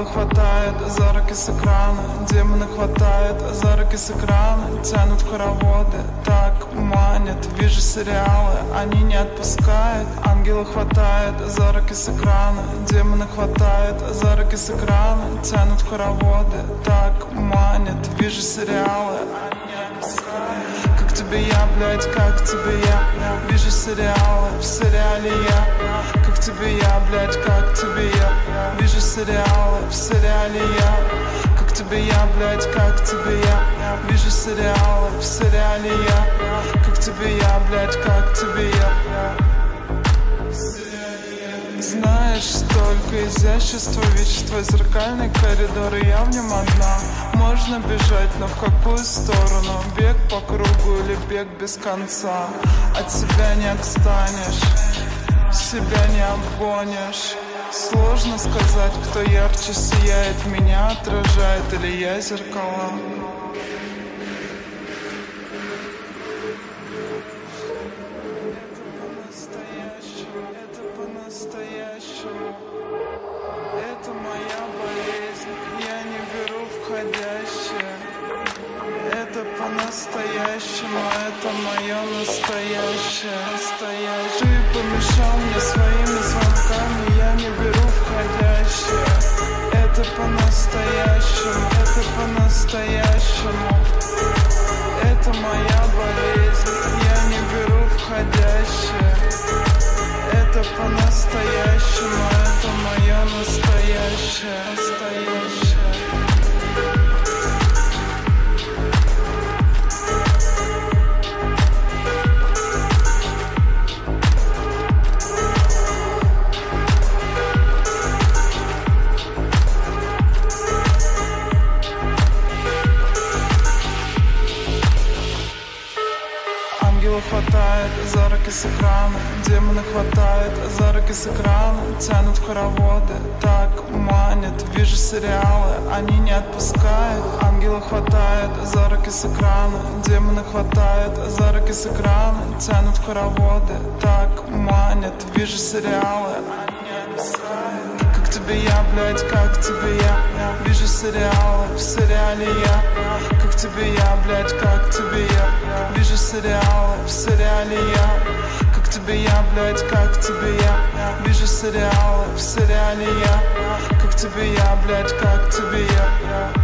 Дьявола хватает за руки с экрана, демона хватает за руки с экрана, тянут в хороводы, так манят, вижу сериалы, они не отпускают. Ангела хватает за руки с экрана, демона хватает за руки с экрана, тянут в хороводы, так манят, вижу сериалы, они не отпускают. Как тебе я, блядь, как тебе я, вижу сериалы, в сериале я. Как тебе я, блядь, как тебе я, вижу сериалы, в сериале я. Как тебе я, блядь, как тебе я, вижу сериалы, в сериале я. Как тебе я, блядь, как тебе я. Знаешь, только изящество, величество, зеркальный коридор, и я в нем одна. Можно бежать, но в какую сторону? Бег по кругу или бег без конца? От себя не отстанешь, себя не обгонишь. Сложно сказать, кто ярче сияет, меня отражает или я зеркала. По-настоящему, это мое настоящее, настоящее. Ты помешал мне своими звонками, я не беру входящие. Это по-настоящему, это по-настоящему. Это моя болезнь, я не беру входящие. Это по-настоящему, это мое настоящее, настоящее. Хватает за руки с экрана, демона хватает за руки с экрана, тянут хороводы, так манят, вижу сериалы, они не отпускают. Ангела хватает за руки с экрана, демона хватает за руки с экрана, тянут хороводы, так манят, вижу сериалы, они не отпускают. Как тебе я, блядь, как тебе я, вижу сериалы, в сериале я. Как тебе я, блядь, как тебе я, вижу сериалы, в сериале я. Как тебе я, блядь, как тебе я, вижу сериалы, в сериале я. Как тебе я, блядь, как тебе я.